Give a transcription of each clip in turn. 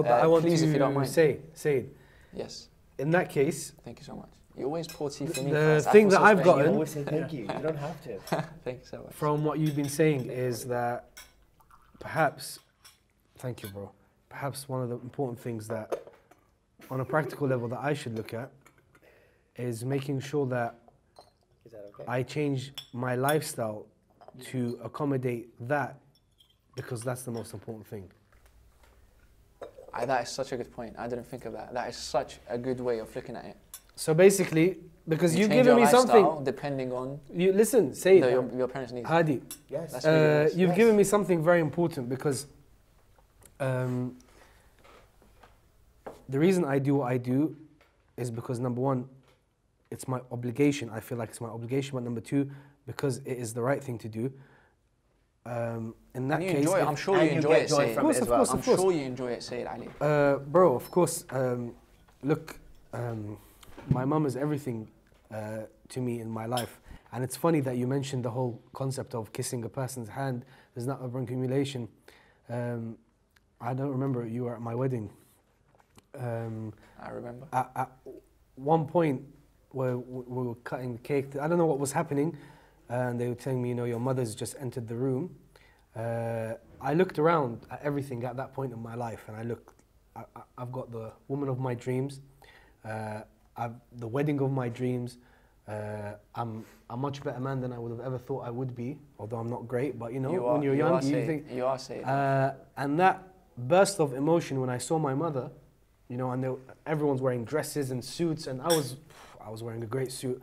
difficult, but I want please, to if you don't mind. Sayyid. Yes. In that case... Thank you so much. You always pour tea for me. The thing that I've gotten... You always say thank you. You don't have to. Thank you so much. From what you've been saying is that perhaps... Thank you, bro. Perhaps one of the important things that, on a practical level, that I should look at is making sure that, okay? I change my lifestyle to accommodate that, because that's the most important thing. That is such a good point. I didn't think of that. That is such a good way of looking at it. So basically, because you've given me something depending on you. Listen, say your parents' needs. Hadi, yes, that's you've given me something very important, because the reason I do what I do is because, number one, it's my obligation. I feel like it's my obligation. But number two, because it is the right thing to do. In that case, I'm sure you enjoy it, Sayyid. I'm sure you enjoy it, Sayyid Ali. Bro, of course. Look, my mum is everything to me in my life. And it's funny that you mentioned the whole concept of kissing a person's hand. There's not overcumulation. I don't remember, you were at my wedding. I remember. At one point, where we were cutting the cake, I don't know what was happening, and they were telling me, you know, your mother's just entered the room. I looked around at everything at that point in my life, and I looked, I've got the woman of my dreams, the wedding of my dreams. I'm a much better man than I would have ever thought I would be, although I'm not great, but you know, when you're young, you think... You are safe. And that burst of emotion when I saw my mother, you know, and everyone's wearing dresses and suits, and I was wearing a great suit.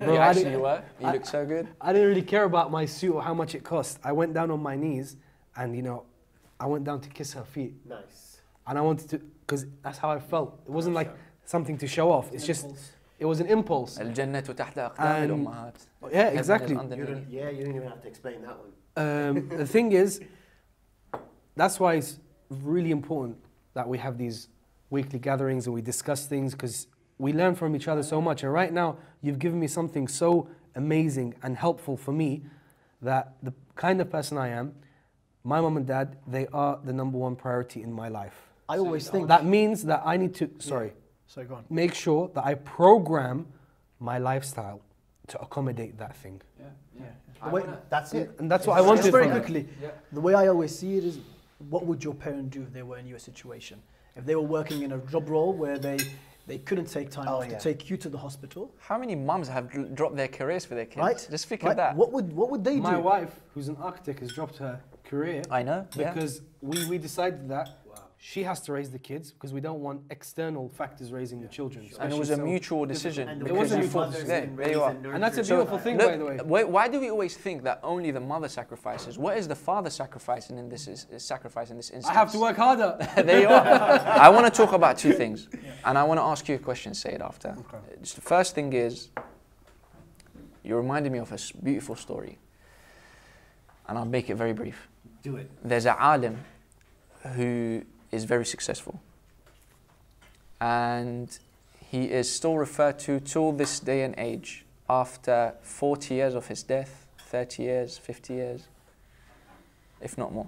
Bro, you look so good. I didn't really care about my suit or how much it cost. I went down on my knees, and you know, I went down to kiss her feet. Nice. And I wanted to, because that's how I felt. It wasn't like something to show off. It's just, it was an impulse. Yeah, exactly. Yeah, you didn't even have to explain that one. The thing is, that's why it's really important that we have these weekly gatherings and we discuss things, because we learn from each other so much. And right now, you've given me something so amazing and helpful for me, that the kind of person I am, my mom and dad, they are the #1 priority in my life. I always think that means that I need to, go on. Make sure that I program my lifestyle to accommodate that thing. Yeah, yeah. That's it. And that's what I wanted. Just very quickly, the way I always see it is, what would your parent do if they were in your situation? If they were working in a job role where they couldn't take time off to take you to the hospital. How many mums have dropped their careers for their kids? Right. Just think of that. What would they do? My wife, who's an architect, has dropped her career. I know. Because we decided that she has to raise the kids, because we don't want external factors raising the children. So and it was a mutual decision. And it was a mutual decision. And that's a beautiful thing, by the way. Why do we always think that only the mother sacrifices? What is the father sacrificing in this instance? I have to work harder. There you are. I want to talk about two things. And I want to ask you a question, Sayyid, after. Okay. The first thing is, you reminded me of a beautiful story. And I'll make it very brief. Do it. There's an alim who is very successful. And he is still referred to till this day and age, after 40 years of his death, 30 years, 50 years, if not more.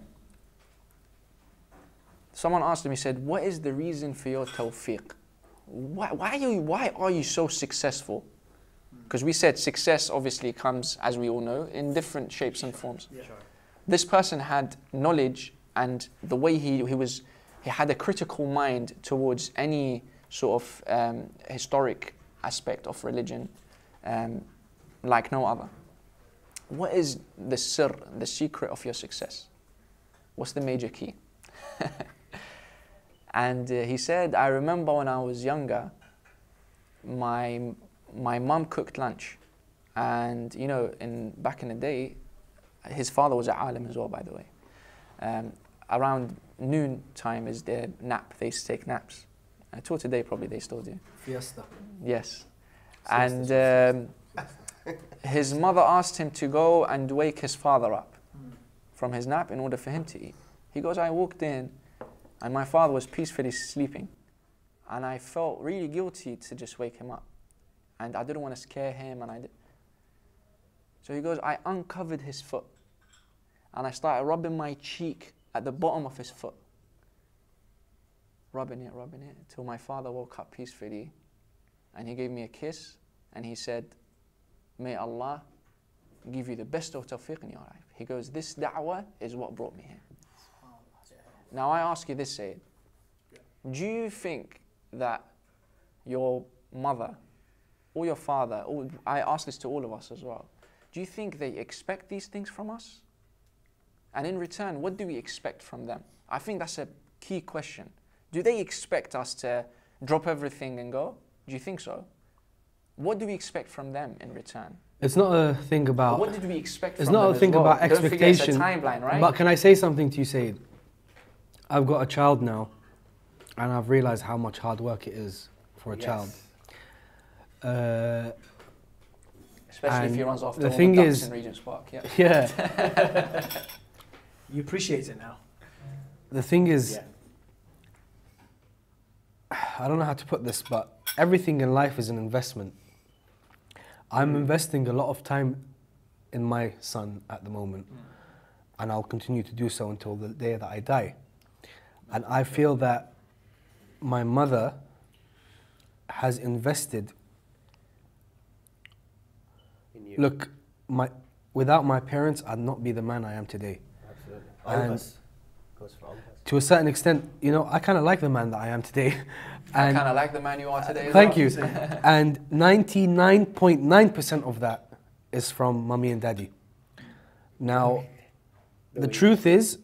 Someone asked him, he said, what is the reason for your tawfiq? Why are you so successful? Because we said success obviously comes, as we all know, in different shapes and forms. Yeah. Sure. This person had knowledge, and the way he had a critical mind towards any sort of historic aspect of religion, like no other. What is the sir, the secret of your success? What's the major key? And he said, I remember when I was younger, my mum cooked lunch. And you know, back in the day, his father was an alim as well, by the way. Around noon time is their nap. They used to take naps. Till today, probably they still do. Fiesta. Yes. And his mother asked him to go and wake his father up from his nap in order for him to eat. He goes, I walked in, and my father was peacefully sleeping. And I felt really guilty to just wake him up. And I didn't want to scare him. So he goes, I uncovered his foot. And I started rubbing my cheek at the bottom of his foot. rubbing it, till my father woke up peacefully and he gave me a kiss and he said, may Allah give you the best of tawfiq in your life. He goes, this da'wah is what brought me here. Now I ask you this, Sayyid. Do you think that your mother or your father, or I ask this to all of us as well, do you think they expect these things from us? And in return, what do we expect from them? I think that's a key question. Do they expect us to drop everything and go? Do you think so? What do we expect from them in return? It's not a thing about... What did we expect from them? It's not a thing about expectation. Don't forget the timeline, right? But can I say something to you, Sayyid? I've got a child now, and I've realised how much hard work it is for a child. Especially if he runs off the thing is, in Regent's Park. Yeah. You appreciate it now. The thing is, I don't know how to put this, but everything in life is an investment. I'm investing a lot of time in my son at the moment, and I'll continue to do so until the day that I die. And I feel that my mother has invested. Look, without my parents, I'd not be the man I am today. Absolutely. To a certain extent, you know, I kind of like the man that I am today. And I kind of like the man you are today. Thank you. And 99.9% of that is from mummy and daddy. Now, the truth is,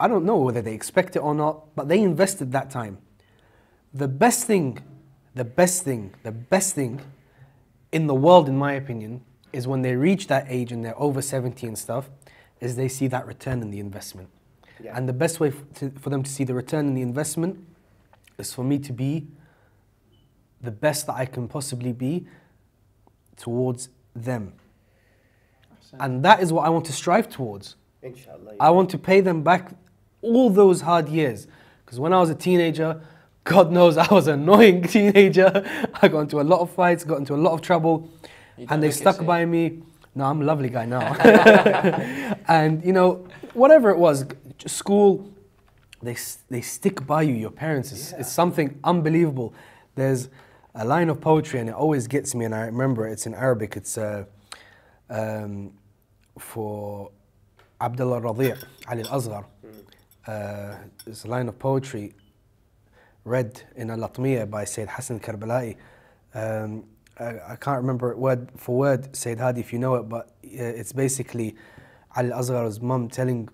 I don't know whether they expect it or not, but they invested that time. The best thing in the world, in my opinion, is when they reach that age and they're over 70 and stuff, is they see that return in the investment. Yeah. And the best way for them to see the return in the investment is for me to be the best that I can possibly be towards them. And that is what I want to strive towards. Inshallah, yeah. I want to pay them back all those hard years. Because when I was a teenager, God knows I was an annoying teenager. I got into a lot of fights, got into a lot of trouble, and they stuck by me. No, I'm a lovely guy now. And you know, whatever it was, school, they stick by you, your parents. It's something unbelievable. There's a line of poetry and it always gets me, and I remember it's in Arabic. It's for Abdullah al-Radi'i, Ali al-Azhar. It's a line of poetry read in a Latmiya by Sayyid Hassan Karbalai. I can't remember it word for word, Sayyid Hadi, if you know it, but it's basically Al Asghar's mum telling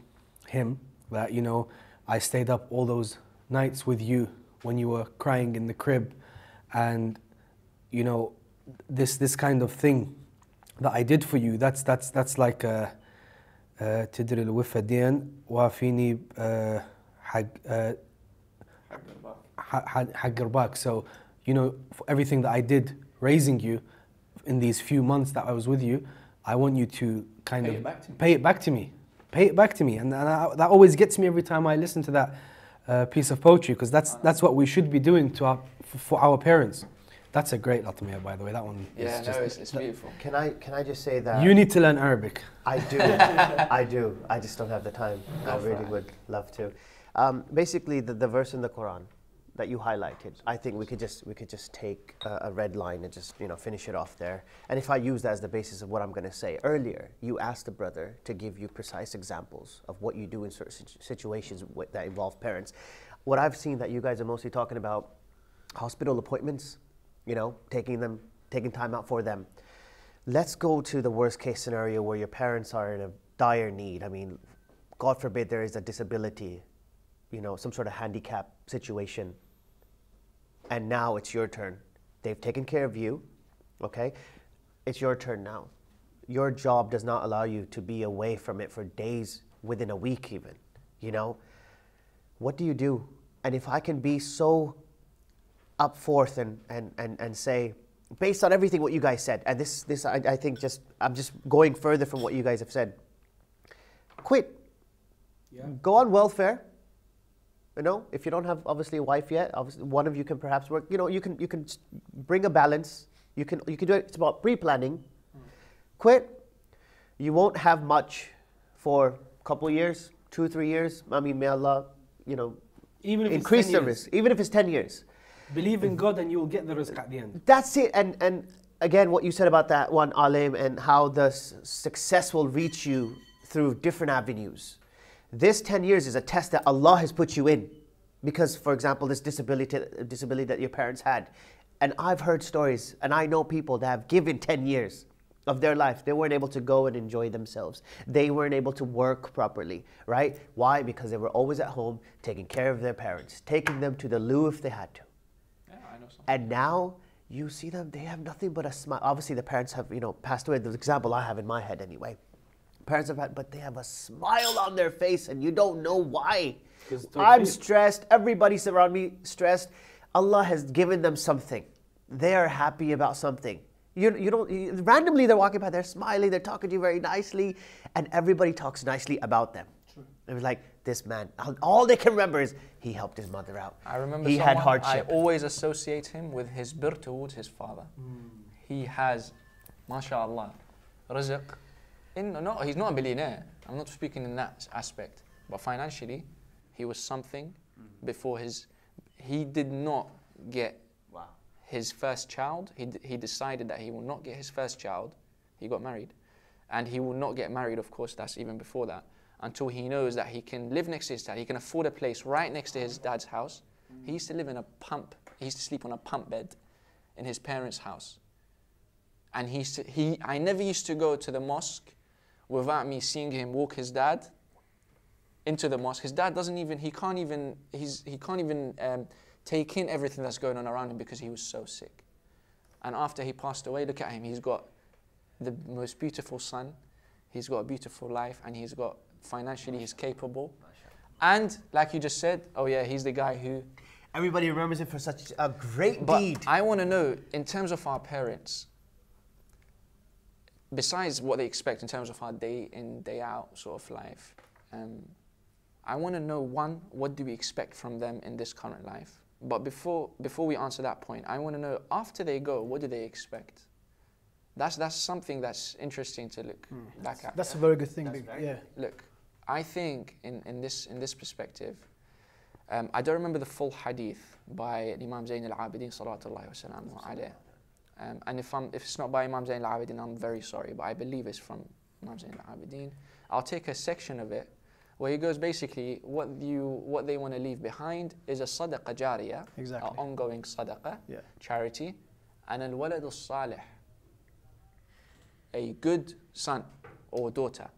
him that, you know, I stayed up all those nights with you when you were crying in the crib, and you know, this kind of thing that I did for you, that's like تدري الوفدين وافيني حق رباك. So you know, for everything that I did raising you in these few months that I was with you, I want you to kind of pay it back to me. Pay it back to me. And that always gets me every time I listen to that piece of poetry, because that's what we should be doing to for our parents. That's a great latmiya, by the way. That one is just... it's beautiful. Can I just say that... You need to learn Arabic. I do. I do. I just don't have the time. That's I really would love to. Basically, the verse in the Quran that you highlighted, I think we could just take a red line and just, you know, finish it off there. And if I use that as the basis of what I'm going to say earlier, you asked the brother to give you precise examples of what you do in certain situations that involve parents. What I've seen that you guys are mostly talking about, hospital appointments, you know, taking time out for them. Let's go to the worst case scenario where your parents are in a dire need. I mean, God forbid there is a disability, you know, some sort of handicap situation. And now it's your turn. They've taken care of you, okay? It's your turn now. Your job does not allow you to be away from it for days, within a week even, you know? What do you do? And if I can be so up forth and say, based on everything what you guys said, and this I think just, I'm just going further from what you guys have said. Quit, go on welfare. You know, if you don't have obviously a wife yet, obviously one of you can perhaps work. You know, you can bring a balance. You can do it. It's about pre-planning. Quit. You won't have much for a couple of years, 2 or 3 years. I mean, may Allah, you know, Even if increase it's 10 the years. Risk, even if it's 10 years. Believe in God and you will get the risk at the end. That's it. And again, what you said about that one alim and how the success will reach you through different avenues. This 10 years is a test that Allah has put you in. Because, for example, this disability that your parents had. And I've heard stories, and I know people that have given 10 years of their life. They weren't able to go and enjoy themselves. They weren't able to work properly, right? Why? Because they were always at home taking care of their parents, taking them to the loo if they had to. Yeah, I know so. And now you see them, they have nothing but a smile. Obviously, the parents have, you know, passed away. The example I have in my head anyway. Parents have had, but they have a smile on their face and you don't know why. I'm stressed. Everybody's around me stressed. Allah has given them something. They are happy about something. Randomly they're walking by, they're smiling, they're talking to you very nicely, and everybody talks nicely about them. True. It was like, this man, all they can remember is he helped his mother out. I remember he had hardship. I always associate him with his bir towards his father. He has, mashallah, rizq. No, he's not a billionaire. I'm not speaking in that aspect. But financially, he was something before his... He did not get his first child. He decided that he will not get his first child. He got married. And he will not get married, of course, that's even before that, until he knows that he can live next to his dad. He can afford a place right next to his dad's house. He used to live in a pump. He used to sleep on a pump bed in his parents' house. And I never used to go to the mosque without me seeing him walk his dad into the mosque. His dad doesn't even, he can't even take in everything that's going on around him because he was so sick. And after he passed away, look at him, he's got the most beautiful son, he's got a beautiful life, and he's got, financially he's capable. And like you just said, oh yeah, he's the guy who... Everybody remembers him for such a great deed. I want to know, in terms of our parents, besides what they expect in terms of our day in, day out sort of life, I want to know, one, what do we expect from them in this current life? But before we answer that point, I want to know, after they go, what do they expect? That's something that's interesting to look back at. That's a very good thing. Look, I think in this perspective, I don't remember the full hadith by Imam Zain al-Abidin, sallallahu wasallam alayhi. And if it's not by Imam Zain al-Abidin, I'm very sorry, but I believe it's from Imam Zain al-Abidin. I'll take a section of it where he goes basically what they want to leave behind is a sadaqah jariyah, an ongoing sadaqah, charity, and al-walad al-salih, a good son or daughter,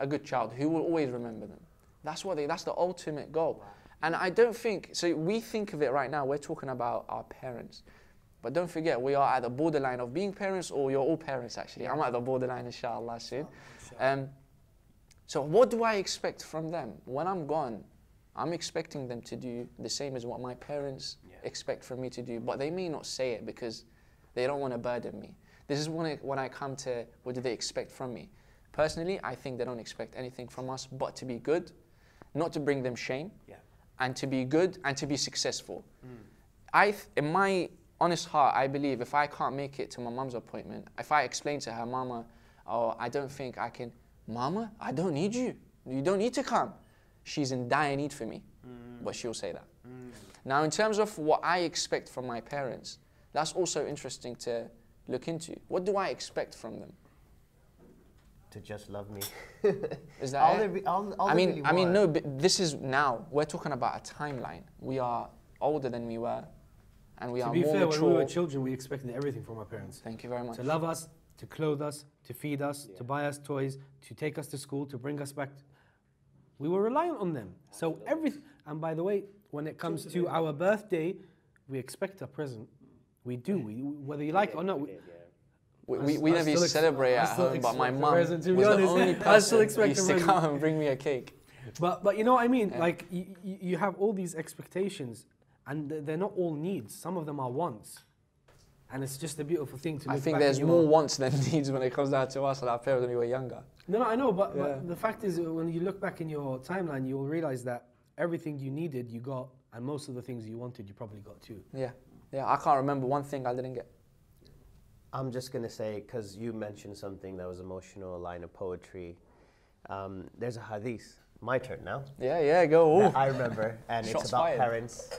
a good child who will always remember them. That's the ultimate goal. And I don't think so. We think of it right now. We're talking about our parents. But don't forget, we are at the borderline of being parents, or you're all parents, actually. I'm at the borderline, inshallah, soon. So what do I expect from them? When I'm gone, I'm expecting them to do the same as what my parents expect from me to do. But they may not say it because they don't want to burden me. This is when I come to what do they expect from me. Personally, I think they don't expect anything from us but to be good, not to bring them shame, and to be good and to be successful. In my honest heart, I believe if I can't make it to my mum's appointment, if I explain to her, Mama, oh, I don't think I can. Mama, I don't need you. You don't need to come. She's in dire need for me. But she'll say that. Now, in terms of what I expect from my parents, that's also interesting to look into. What do I expect from them? To just love me. Is that all it? I mean, no, but this is now. We're talking about a timeline. We are older than we were. And we are more mature. To be fair, when we were children, we expected everything from our parents. Thank you very much. To love us, to clothe us, to feed us, to buy us toys, to take us to school, to bring us back. We were reliant on them. So everything. And by the way, when it comes to our birthday, we expect a present. We do. Whether you like it or not. We never used to celebrate at home, but my mum was the only person who used to come and bring me a cake. But you know what I mean? Yeah. Like you have all these expectations. And they're not all needs. Some of them are wants. And it's just a beautiful thing to look back. I think there's more wants than needs when it comes down to us and our parents when we were younger. No, I know. But the fact is, when you look back in your timeline, you'll realize that everything you needed, you got. And most of the things you wanted, you probably got too. Yeah. I can't remember one thing I didn't get. I'm just going to say, because you mentioned something that was emotional, a line of poetry. There's a hadith My turn now. Yeah, yeah, go. That I remember, and it's about fired. Parents.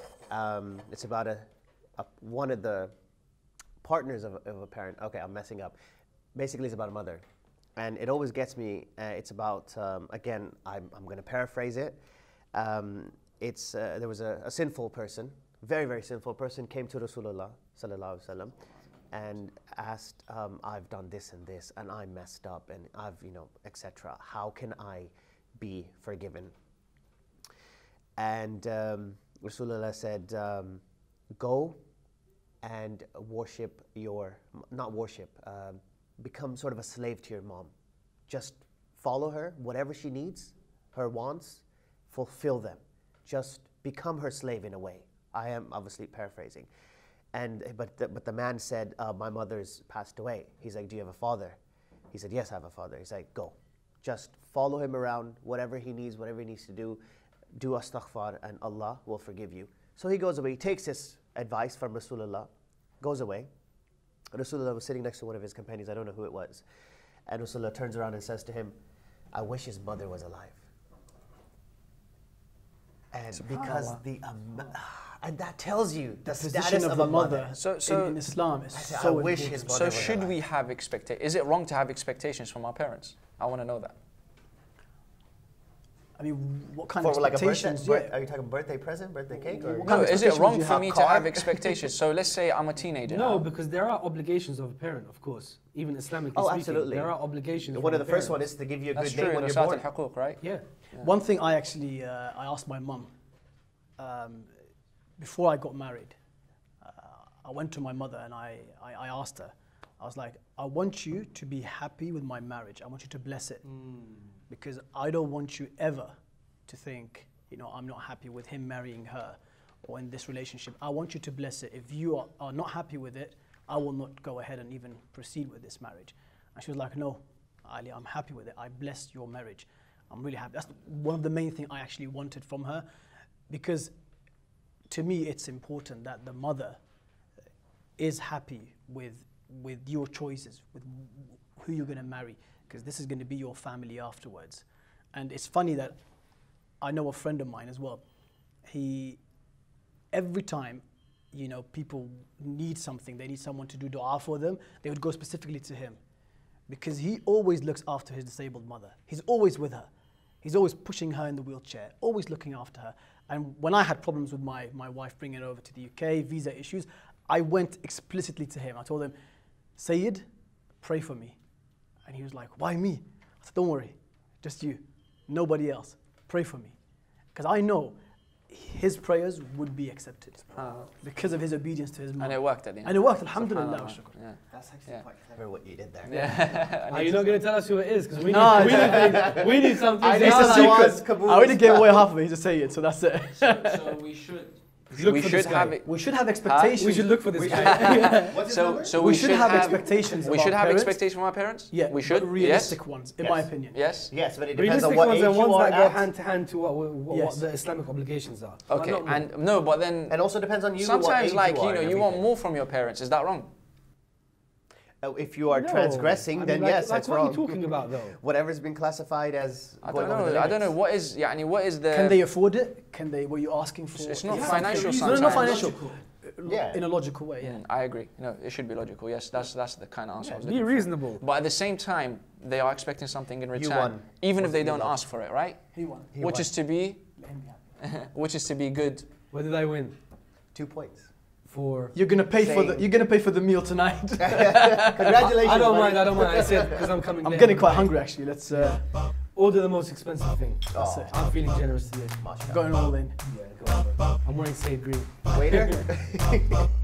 It's about one of the partners of a parent. Okay, I'm messing up. Basically, it's about a mother, and it always gets me. It's about again. I'm going to paraphrase it. It's there was a sinful person, very very sinful person, came to Rasulullah sallallahu alaihi wasallam, and asked, "I've done this and this, and I messed up, and I've etc. How can I be forgiven?" And Rasulullah said, "Go and worship become sort of a slave to your mom. Just follow her, whatever she needs, her wants, fulfill them. Just become her slave in a way." I am obviously paraphrasing, but the man said, "My mother's passed away." He's like, "Do you have a father?" He said, "Yes, I have a father." He's like, "Go. Just follow him around, whatever he needs to do, do astaghfar, and Allah will forgive you." So he goes away, he takes his advice from Rasulullah, goes away. Rasulullah was sitting next to one of his companions, I don't know who it was. And Rasulullah turns around and says to him, "I wish his mother was alive." And because and that tells you the status of a mother. So in Islam, I wish his mother was alive. So should we have expectations? Is it wrong to have expectations from our parents? I want to know that. I mean, what kind of expectations? Like are you talking birthday present, birthday cake? Or no, is it wrong for me to have expectations? So let's say I'm a teenager. No, because there are obligations of a parent, of course. Even Islamically speaking, absolutely. There are obligations. One of the first one is to give you a good name when you're born. That's true, right? Yeah. One thing I actually, I asked my mum, before I got married, I went to my mother and I asked her, I was like, "I want you to be happy with my marriage. I want you to bless it. Because I don't want you ever to think, I'm not happy with him marrying her or in this relationship. I want you to bless it. If you are not happy with it, I will not go ahead and even proceed with this marriage." And she was like, "No, Ali, I'm happy with it. I blessed your marriage. I'm really happy." That's one of the main things I actually wanted from her, because to me it's important that the mother is happy with your choices, with who you're going to marry, because this is going to be your family afterwards. And it's funny that I know a friend of mine as well. Every time, people need something, they need someone to do dua for them, they would go specifically to him, because he always looks after his disabled mother. He's always with her. He's always pushing her in the wheelchair, always looking after her. And when I had problems with my wife bringing her over to the UK, visa issues, I went explicitly to him. I told him, "Sayyid, pray for me." And he was like, "Why me?" I said, "Don't worry, just you, nobody else. Pray for me." Because I know his prayers would be accepted because of his obedience to his mom. And it worked at the end. And it worked, alhamdulillah. Yeah. That's actually quite clever what you did there. Yeah. Are you not going to tell us who it is? Because we need something. It's a secret. I already gave away half of it, he's a Sayyid, so that's it. So we should. We should have expectations. We should look for this guy. So we should have expectations. We should have expectations from our parents. Yeah, we should. Realistic ones, in my opinion. Yes. Yes, but it depends on what age you are. Realistic ones are ones that go hand to hand to what the Islamic obligations are. Okay, and no, but then it also depends on you. Sometimes, you want more from your parents. Is that wrong? If you are transgressing, then yes, that's wrong. What are you talking about, though? Whatever's been classified as. I don't know. What is? What is the? Can they afford it? Can they? Were you asking for? It's not financial. Sometimes. Not financial. Yeah. In a logical way. Yeah. I agree. No, it should be logical. Yes, that's the kind of answer I was looking for. Be reasonable. But at the same time, they are expecting something in return, even if they don't ask for it, right? He won. Which is to be. Which is to be good. What did I win? 2 points. You're gonna pay for the meal tonight. Congratulations. I don't mind. I said because I'm coming. I'm getting quite hungry actually. Let's order the most expensive thing. That's it. I'm feeling generous today. Going all in. Yeah, go on, bro. I'm wearing Sayyid green. Waiter.